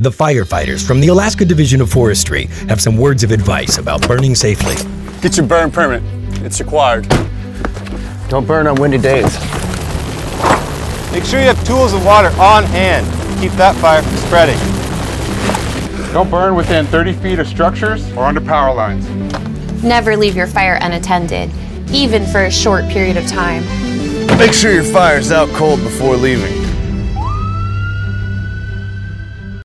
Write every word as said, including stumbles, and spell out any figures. The firefighters from the Alaska Division of Forestry have some words of advice about burning safely. Get your burn permit. It's required. Don't burn on windy days. Make sure you have tools and water on hand to keep that fire from spreading. Don't burn within thirty feet of structures or under power lines. Never leave your fire unattended, even for a short period of time. Make sure your fire's out cold before leaving.